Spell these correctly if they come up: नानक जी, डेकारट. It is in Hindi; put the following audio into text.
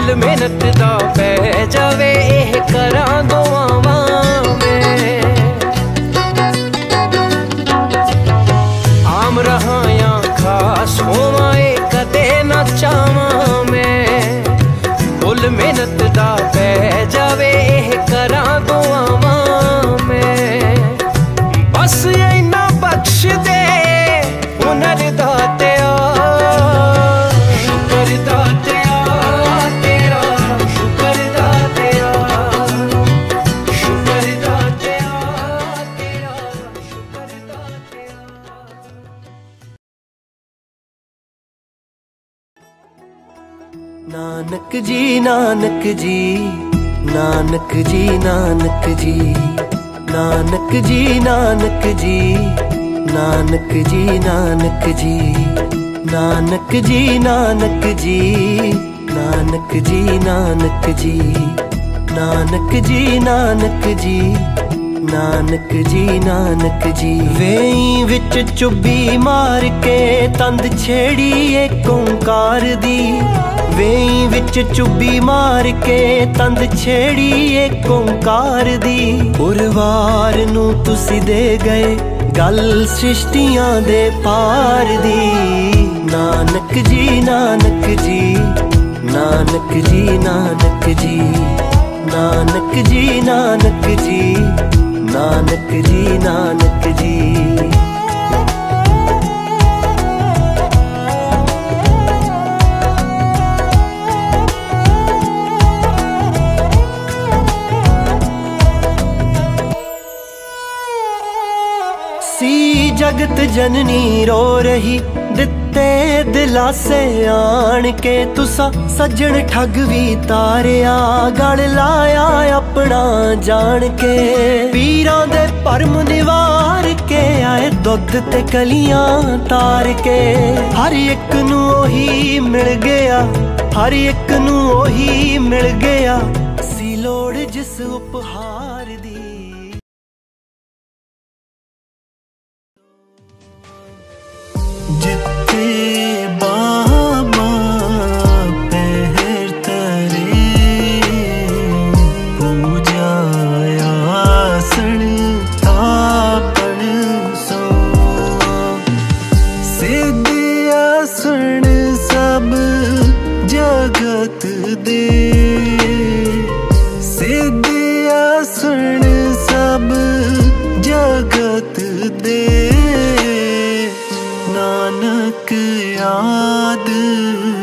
कुल मेहनत दा पै जावे एह करा दुआवां में। आम रहां या खास होवां एह कदे ना चावां में। कुल मेहनत दा पै जावे एह करा दुआवां में। बस इन्ना बख्श दे हुनर दा नानक जी नानक जी नानक जी नानक जी नानक जी नानक जी नानक जी नानक जी नानक जी नानक जी नानक जी नानक जी नानक जी नानक जी नानक जी नानक जी। वेई विच चुबी मार के तंद छेड़ी एक ओंकार दी। वेई विच चुबी मार के तंद छेड़ी एक ओंकार दी। पुरवार नू तुसी दे गए गल सृष्टियां दे पार दी। नानक जी नानक जी नानक जी नानक जी नानक जी नानक जी नानक जी नानक जी। जगत जननी रो रही दिते दिलासे आन के। तुसा सजन ठग भी तारिया गल लाया अपना जान के। पीरां दे परम निवार के आए दुध ते कलियां तार के। हर एक नू ओही मिल गया हर एक नू ओही मिल गया सी लोड़ जिस उपहार दी। नानक याद